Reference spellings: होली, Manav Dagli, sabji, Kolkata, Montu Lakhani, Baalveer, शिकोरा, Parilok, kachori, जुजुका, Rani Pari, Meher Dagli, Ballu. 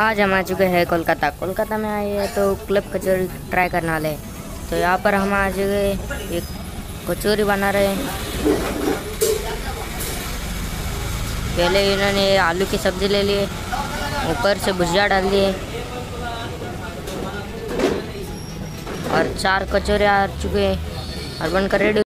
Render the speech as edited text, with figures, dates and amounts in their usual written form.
आज हम आ चुके हैं कोलकाता। कोलकाता में आए हैं तो क्लब कचौरी ट्राई करना वाले। तो यहाँ पर हम आज एक कचौरी बना रहे हैं। पहले इन्होंने आलू की सब्जी ले लिए, ऊपर से भुजिया डाल दिए और 4 कचौरे आ चुके हैं और बनकर रेडी।